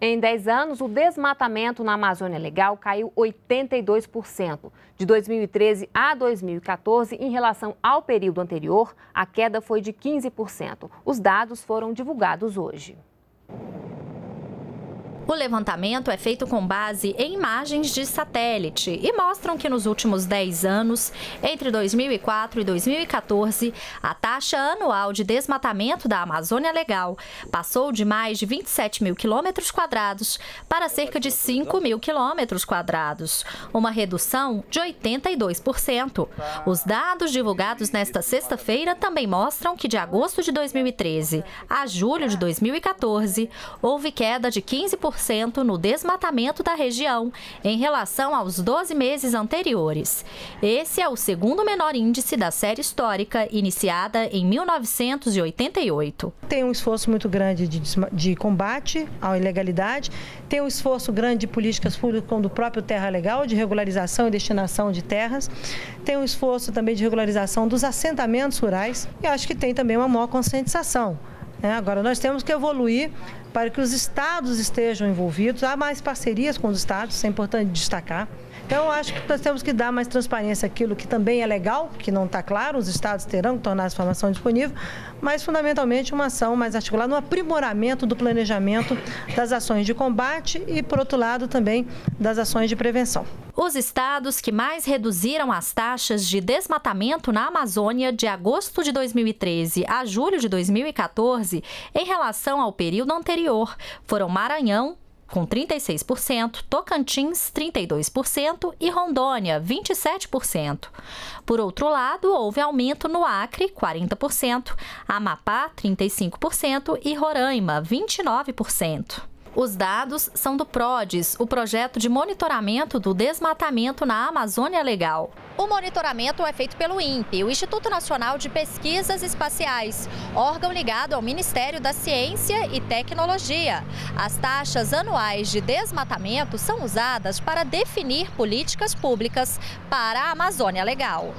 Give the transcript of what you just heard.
Em 10 anos, o desmatamento na Amazônia Legal caiu 82%. De 2013 a 2014, em relação ao período anterior, a queda foi de 15%. Os dados foram divulgados hoje. O levantamento é feito com base em imagens de satélite e mostram que nos últimos 10 anos, entre 2004 e 2014, a taxa anual de desmatamento da Amazônia Legal passou de mais de 27 mil quilômetros quadrados para cerca de 5 mil quilômetros quadrados, uma redução de 82%. Os dados divulgados nesta sexta-feira também mostram que de agosto de 2013 a julho de 2014, houve queda de 15% no desmatamento da região em relação aos 12 meses anteriores. Esse é o segundo menor índice da série histórica, iniciada em 1988. Tem um esforço muito grande de combate à ilegalidade, tem um esforço grande de políticas públicas como do próprio Terra Legal, de regularização e destinação de terras, tem um esforço também de regularização dos assentamentos rurais e acho que tem também uma maior conscientização. Agora, nós temos que evoluir para que os estados estejam envolvidos. Há mais parcerias com os estados, isso é importante destacar. Então, eu acho que nós temos que dar mais transparência àquilo que também é legal, que não está claro, os estados terão que tornar essa informação disponível, mas, fundamentalmente, uma ação mais articulada, um aprimoramento do planejamento das ações de combate e, por outro lado, também das ações de prevenção. Os estados que mais reduziram as taxas de desmatamento na Amazônia de agosto de 2013 a julho de 2014, em relação ao período anterior, foram Maranhão, com 36%, Tocantins, 32% e Rondônia, 27%. Por outro lado, houve aumento no Acre, 40%, Amapá, 35% e Roraima, 29%. Os dados são do PRODES, o projeto de monitoramento do desmatamento na Amazônia Legal. O monitoramento é feito pelo INPE, o Instituto Nacional de Pesquisas Espaciais, órgão ligado ao Ministério da Ciência e Tecnologia. As taxas anuais de desmatamento são usadas para definir políticas públicas para a Amazônia Legal.